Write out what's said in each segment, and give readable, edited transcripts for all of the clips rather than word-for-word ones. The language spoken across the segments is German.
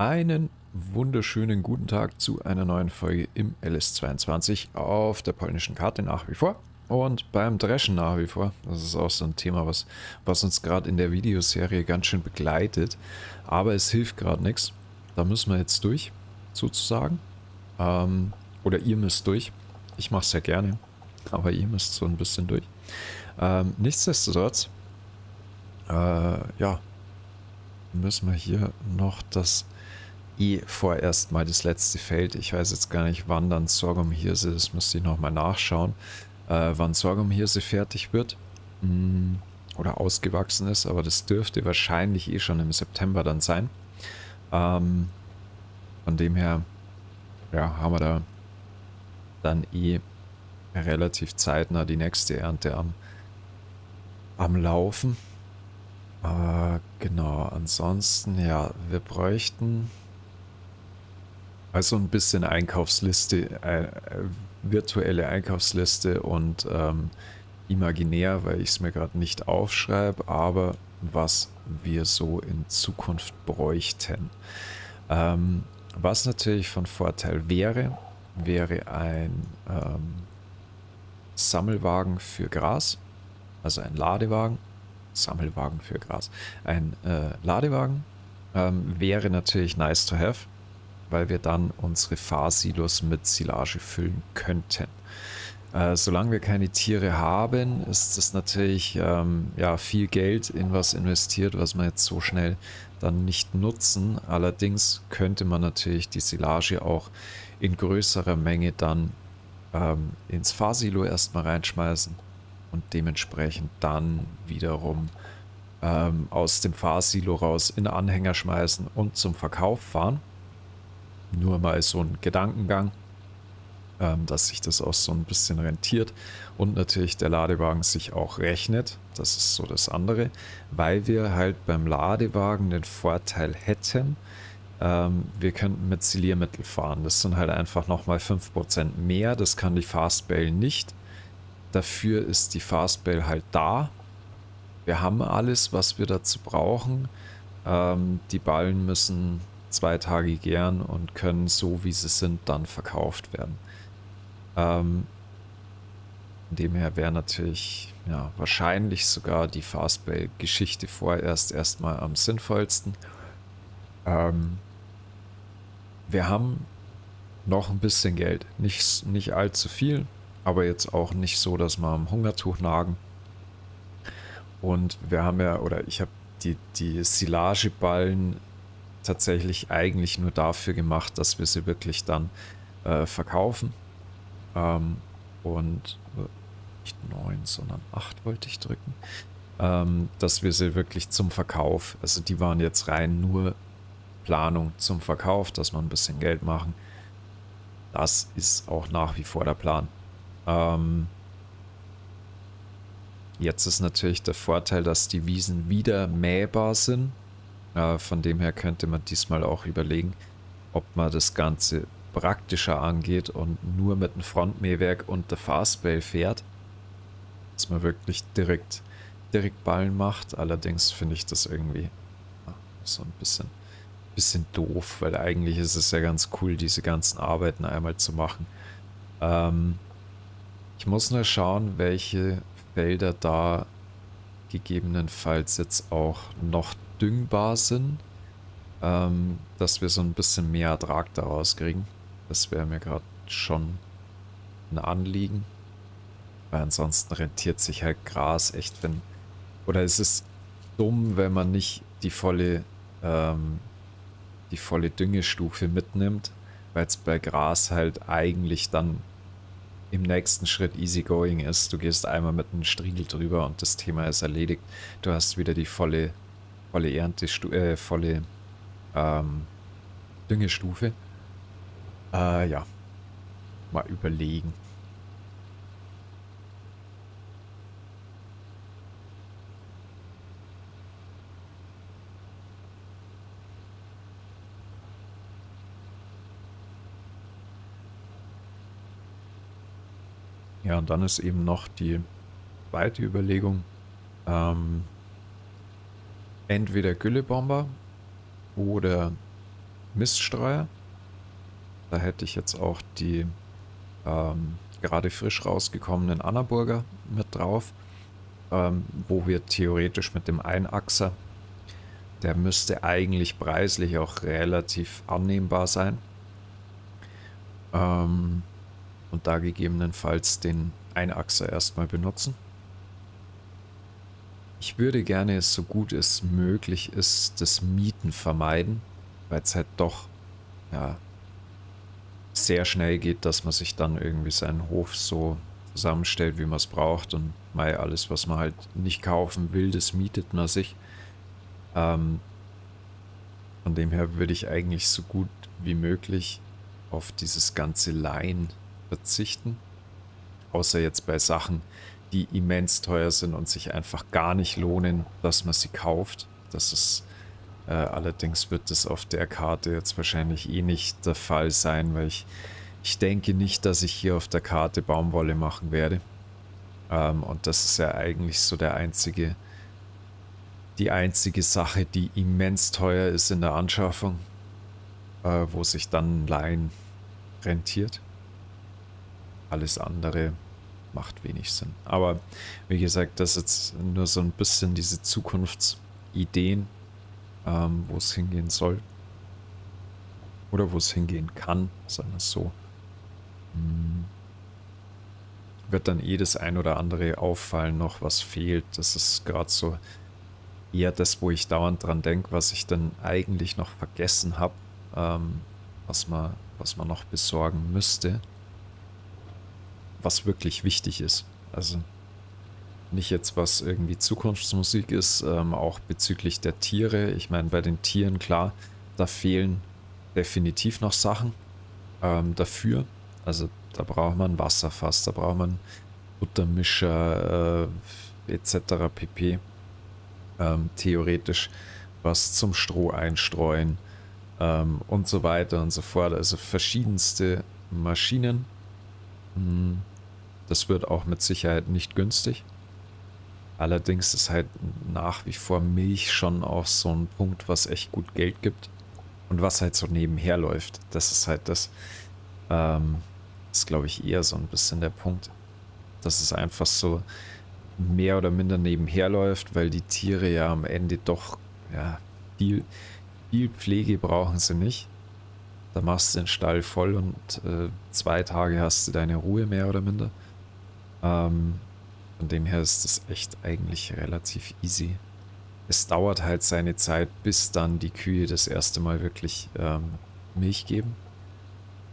Einen wunderschönen guten Tag zu einer neuen Folge im LS22 auf der polnischen Karte nach wie vor und beim Dreschen nach wie vor. Das ist auch so ein Thema, was uns gerade in der Videoserie ganz schön begleitet, aber es hilft gerade nichts. Da müssen wir jetzt durch, sozusagen. Oder ihr müsst durch. Ich mache es ja gerne, aber ihr müsst so ein bisschen durch. Nichtsdestotrotz, ja, müssen wir hier noch das vorerst mal das letzte Feld. Ich weiß jetzt gar nicht, wann dann Sorgumhirse, das müsste ich nochmal nachschauen, wann Sorgumhirse fertig wird oder ausgewachsen ist, aber das dürfte wahrscheinlich schon im September dann sein. Von dem her, ja, haben wir da dann relativ zeitnah die nächste Ernte am Laufen. Genau, ansonsten, ja, wir bräuchten... Also ein bisschen Einkaufsliste, virtuelle Einkaufsliste und imaginär, weil ich es mir gerade nicht aufschreibe, aber was wir so in Zukunft bräuchten. Was natürlich von Vorteil wäre ein Sammelwagen für Gras, also ein Ladewagen, Sammelwagen für Gras, ein Ladewagen wäre natürlich nice to have, weil wir dann unsere Fahrsilos mit Silage füllen könnten. Solange wir keine Tiere haben, ist das natürlich ja, viel Geld in was investiert, was wir jetzt so schnell dann nicht nutzen. Allerdings könnte man natürlich die Silage auch in größerer Menge dann ins Fahrsilo erstmal reinschmeißen und dementsprechend dann wiederum aus dem Fahrsilo raus in Anhänger schmeißen und zum Verkauf fahren. Nur mal so ein Gedankengang, dass sich das auch so ein bisschen rentiert und natürlich der Ladewagen sich auch rechnet. Das ist so das andere, weil wir halt beim Ladewagen den Vorteil hätten, wir könnten mit Siliermittel fahren. Das sind halt einfach nochmal 5% mehr, das kann die Fastbale nicht. Dafür ist die Fastbale halt da. Wir haben alles, was wir dazu brauchen. Die Ballen müssen 2 Tage gären und können so, wie sie sind, dann verkauft werden. Von dem her wäre natürlich ja, wahrscheinlich sogar die Fastbale-Geschichte vorerst erstmal am sinnvollsten. Wir haben noch ein bisschen Geld, nicht allzu viel, aber jetzt auch nicht so, dass wir am Hungertuch nagen. Und wir haben ja, oder ich habe die Silageballen tatsächlich eigentlich nur dafür gemacht, dass wir sie wirklich dann verkaufen. Und nicht 9, sondern 8 wollte ich drücken. Dass wir sie wirklich zum Verkauf, also die waren jetzt rein nur Planung zum Verkauf, dass wir ein bisschen Geld machen. Das ist auch nach wie vor der Plan. Jetzt ist natürlich der Vorteil, dass die Wiesen wieder mähbar sind. Von dem her könnte man diesmal auch überlegen, ob man das Ganze praktischer angeht und nur mit dem Frontmähwerk und der Fastbale fährt, dass man wirklich direkt Ballen macht. Allerdings finde ich das irgendwie so ein bisschen doof, weil eigentlich ist es ja ganz cool, diese ganzen Arbeiten einmal zu machen. Ich muss nur schauen, welche Felder da gegebenenfalls jetzt auch noch düngbar sind, dass wir so ein bisschen mehr Ertrag daraus kriegen. Das wäre mir gerade schon ein Anliegen, weil ansonsten rentiert sich halt Gras echt, wenn, oder es ist dumm, wenn man nicht die volle Düngestufe mitnimmt, weil es bei Gras halt eigentlich dann im nächsten Schritt easy going ist. Du gehst einmal mit einem Striegel drüber und das Thema ist erledigt. Du hast wieder die volle Ernte, volle Düngestufe. Ja, mal überlegen. Ja, und dann ist eben noch die zweite Überlegung, entweder Güllebomber oder Miststreuer. Da hätte ich jetzt auch die gerade frisch rausgekommenen Annaburger mit drauf, wo wir theoretisch mit dem Einachser, der müsste eigentlich preislich auch relativ annehmbar sein, und da gegebenenfalls den Einachser erstmal benutzen. Ich würde gerne, es so gut es möglich ist, das Mieten vermeiden, weil es halt doch ja sehr schnell geht, dass man sich dann irgendwie seinen Hof so zusammenstellt, wie man es braucht, und mal alles, was man halt nicht kaufen will, das mietet man sich. Von dem her würde ich eigentlich so gut wie möglich auf dieses ganze Leihen verzichten, außer jetzt bei Sachen, die immens teuer sind und sich einfach gar nicht lohnen, dass man sie kauft. Das ist allerdings wird das auf der Karte jetzt wahrscheinlich eh nicht der Fall sein, weil ich denke nicht, dass ich hier auf der Karte Baumwolle machen werde. Und das ist ja eigentlich so die einzige Sache, die immens teuer ist in der Anschaffung, wo sich dann Leihen rentiert. Alles andere macht wenig Sinn. Aber wie gesagt, das ist jetzt nur so ein bisschen diese Zukunftsideen, wo es hingehen soll oder wo es hingehen kann, sagen wir es so. Wird dann eh das ein oder andere auffallen noch, was fehlt. Das ist gerade so eher das, wo ich dauernd dran denke, was ich dann eigentlich noch vergessen habe, was man noch besorgen müsste, was wirklich wichtig ist. Also nicht jetzt, was irgendwie Zukunftsmusik ist, auch bezüglich der Tiere. Ich meine, bei den Tieren, klar, da fehlen definitiv noch Sachen dafür. Also da braucht man Wasserfass, da braucht man Buttermischer etc. pp. Theoretisch was zum Stroh einstreuen und so weiter und so fort. Also verschiedenste Maschinen. Das wird auch mit Sicherheit nicht günstig. Allerdings ist halt nach wie vor Milch schon auch so ein Punkt, was echt gut Geld gibt. Und was halt so nebenher läuft, das ist halt das, ist glaube ich eher so ein bisschen der Punkt, dass es einfach so mehr oder minder nebenher läuft, weil die Tiere ja am Ende doch, ja, viel Pflege brauchen sie nicht. Da machst du den Stall voll und 2 Tage hast du deine Ruhe mehr oder minder. Von dem her ist das echt eigentlich relativ easy. Es dauert halt seine Zeit, bis dann die Kühe das erste Mal wirklich Milch geben.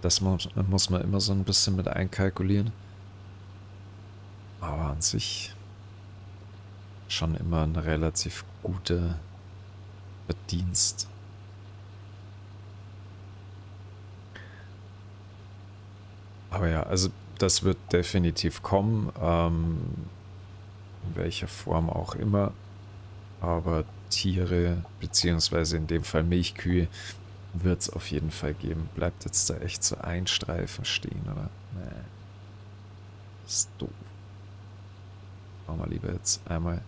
Das muss man immer so ein bisschen mit einkalkulieren. Aber an sich schon immer ein relativ guter Verdienst. Aber ja, also das wird definitiv kommen. In welcher Form auch immer, aber Tiere, beziehungsweise in dem Fall Milchkühe, wird es auf jeden Fall geben. Bleibt jetzt da echt so ein Streifen stehen, oder? Nee. Ist doof. Machen wir lieber jetzt einmal ein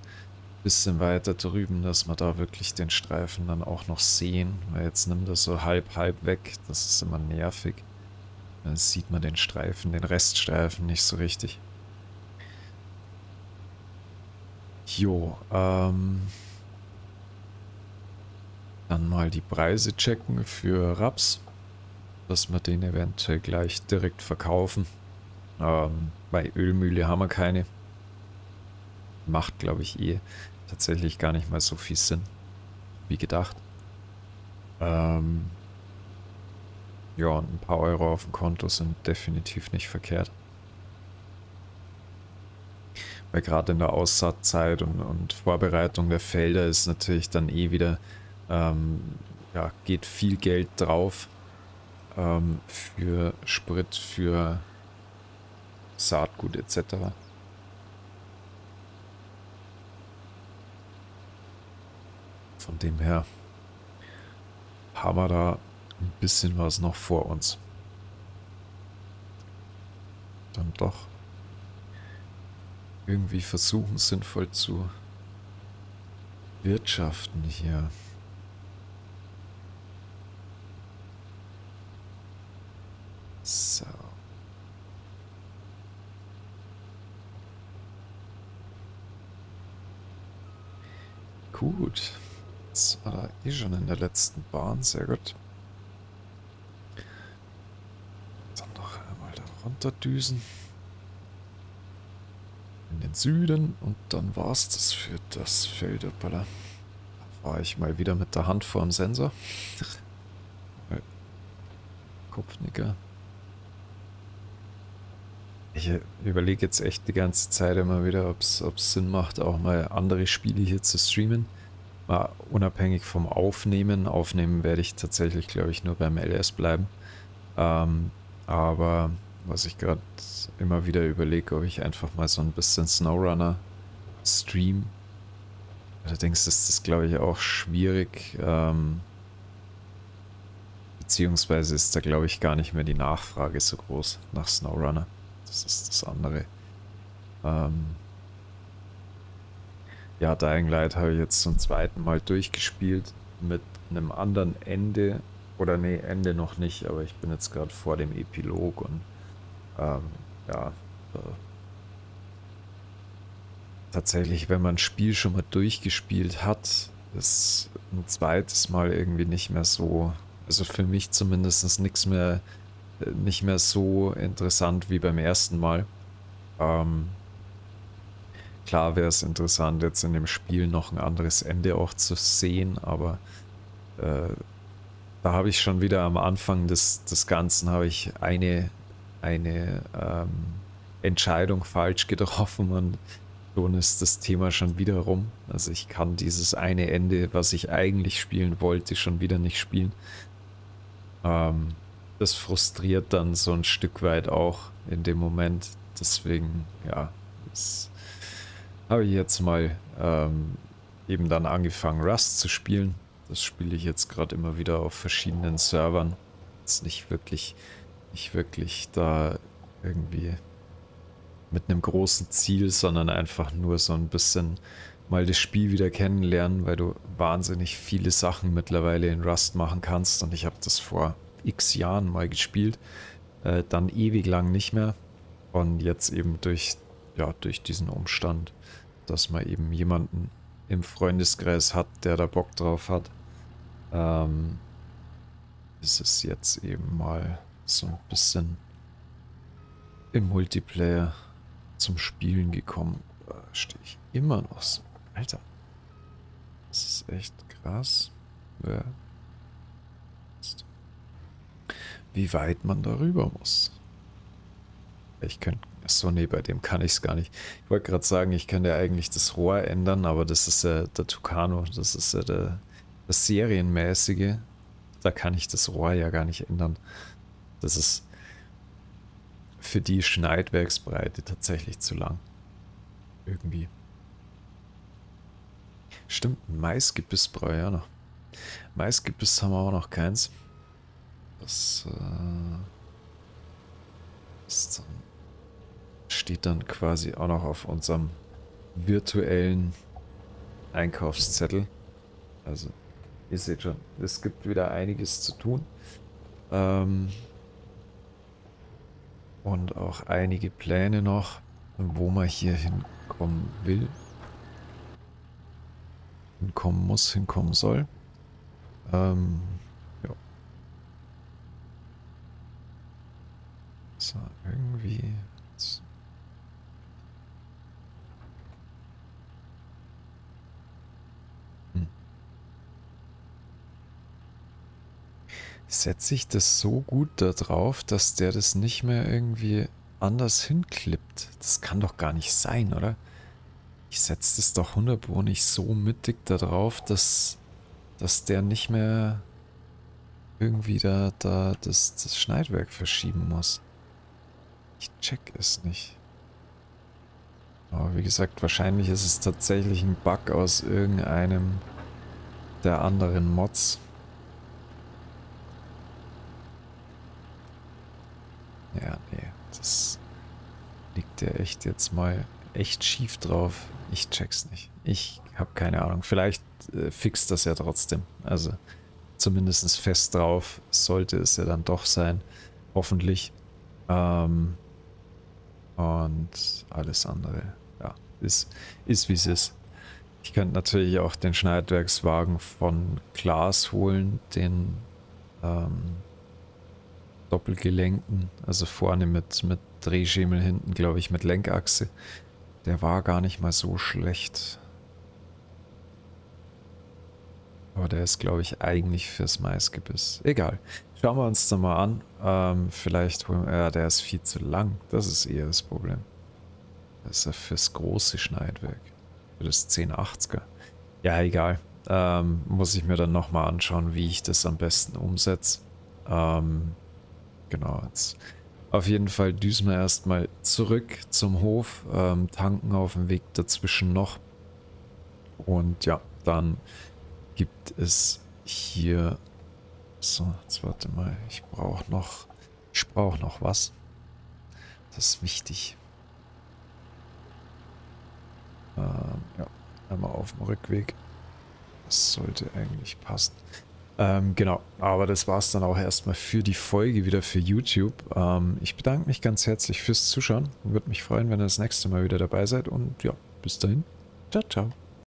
bisschen weiter drüben, dass wir da wirklich den Streifen dann auch noch sehen, weil jetzt nimmt er so halb weg, das ist immer nervig. Dann sieht man den Streifen, den Reststreifen nicht so richtig. Jo, dann mal die Preise checken für Raps, dass wir den eventuell gleich direkt verkaufen. Bei Ölmühle haben wir keine. Macht, glaube ich, eh tatsächlich gar nicht mal so viel Sinn, wie gedacht. Ja, und ein paar Euro auf dem Konto sind definitiv nicht verkehrt. Weil gerade in der Aussaatzeit und Vorbereitung der Felder ist natürlich dann eh wieder, ja, geht viel Geld drauf für Sprit, für Saatgut etc. Von dem her haben wir da ein bisschen was noch vor uns. Dann doch irgendwie versuchen, sinnvoll zu wirtschaften hier. So. Gut. Das war da eh schon in der letzten Bahn. Sehr gut. Dann noch einmal da runterdüsen. In den Süden. Und dann war es das für das Feld. Da war ich mal wieder mit der Hand vor dem Sensor. Kopfnicker. Ich überlege jetzt echt die ganze Zeit immer wieder, ob es Sinn macht, auch mal andere Spiele hier zu streamen. Mal unabhängig vom Aufnehmen. Aufnehmen werde ich tatsächlich, glaube ich, nur beim LS bleiben. Aber was ich gerade immer wieder überlege, ob ich einfach mal so ein bisschen Snowrunner stream. Allerdings ist das, glaube ich, auch schwierig. Beziehungsweise ist da, glaube ich, gar nicht mehr die Nachfrage so groß nach Snowrunner. Das ist das andere. Ja, Dying Light habe ich jetzt zum zweiten Mal durchgespielt. Mit einem anderen Ende. Oder nee, Ende noch nicht. Aber ich bin jetzt gerade vor dem Epilog. Und ja. Tatsächlich, wenn man ein Spiel schon mal durchgespielt hat, ist ein zweites Mal irgendwie nicht mehr so... Also für mich zumindest nichts mehr... nicht mehr so interessant wie beim ersten Mal. Klar wäre es interessant, jetzt in dem Spiel noch ein anderes Ende auch zu sehen, aber da habe ich schon wieder am Anfang des Ganzen habe ich eine Entscheidung falsch getroffen und schon ist das Thema schon wieder rum. Also ich kann dieses eine Ende, was ich eigentlich spielen wollte, schon wieder nicht spielen. Das frustriert dann so ein Stück weit auch in dem Moment. Deswegen, ja, das habe ich jetzt mal eben dann angefangen, Rust zu spielen. Das spiele ich jetzt gerade immer wieder auf verschiedenen Servern. Ist nicht wirklich da irgendwie mit einem großen Ziel, sondern einfach nur so ein bisschen mal das Spiel wieder kennenlernen, weil du wahnsinnig viele Sachen mittlerweile in Rust machen kannst. Und ich habe das vor x Jahren mal gespielt, dann ewig lang nicht mehr und jetzt eben durch diesen Umstand, dass man eben jemanden im Freundeskreis hat, der da Bock drauf hat, ist es jetzt eben mal so ein bisschen im Multiplayer zum Spielen gekommen. Da stehe ich immer noch so. Alter, das ist echt krass. Ja. Wie weit man darüber muss. Ich könnte... Achso, nee, bei dem kann ich es gar nicht. Ich wollte gerade sagen, ich könnte ja eigentlich das Rohr ändern, aber das ist ja der Tucano. Das ist ja das Serienmäßige. Da kann ich das Rohr ja gar nicht ändern. Das ist für die Schneidwerksbreite tatsächlich zu lang. Irgendwie. Stimmt, Maisgebiss brauche ich ja noch. Maisgebiss haben wir auch noch keins. Das steht dann quasi auch noch auf unserem virtuellen Einkaufszettel. Also, ihr seht schon, es gibt wieder einiges zu tun. Und auch einige Pläne noch, wo man hier hinkommen will. Hinkommen muss, hinkommen soll. So, irgendwie... Setze ich das so gut da drauf, dass der das nicht mehr irgendwie anders hinklippt? Das kann doch gar nicht sein, oder? Ich setze das doch 100% nicht so mittig da drauf, dass der nicht mehr irgendwie da das Schneidwerk verschieben muss. Ich check es nicht. Aber wie gesagt, wahrscheinlich ist es tatsächlich ein Bug aus irgendeinem der anderen Mods. Ja, nee, das liegt ja echt jetzt mal echt schief drauf. Ich check's nicht. Ich habe keine Ahnung. Vielleicht fixt das ja trotzdem. Also zumindest fest drauf sollte es ja dann doch sein. Hoffentlich. Und alles andere, ja, ist wie es ist. Ich könnte natürlich auch den Schneidwerkswagen von Klaas holen, den doppelgelenkten, also vorne mit Drehschemel, hinten glaube ich mit Lenkachse. Der war gar nicht mal so schlecht. Aber der ist glaube ich eigentlich fürs Maisgebiss. Egal. Schauen wir uns dann mal an. Vielleicht holen wir... Ja, der ist viel zu lang. Das ist eher das Problem. Das ist ja fürs große Schneidwerk. Für das 1080er. Ja, egal. Muss ich mir dann nochmal anschauen, wie ich das am besten umsetze. Genau. Jetzt auf jeden Fall düsen wir erstmal zurück zum Hof. Tanken auf dem Weg dazwischen noch. Und ja, dann gibt es hier... So, jetzt warte mal. Ich brauche noch was. Das ist wichtig. Ja, einmal auf dem Rückweg. Das sollte eigentlich passen. Genau, aber das war es dann auch erstmal für die Folge wieder für YouTube. Ich bedanke mich ganz herzlich fürs Zuschauen. Würde mich freuen, wenn ihr das nächste Mal wieder dabei seid. Und ja, bis dahin. Ciao, ciao.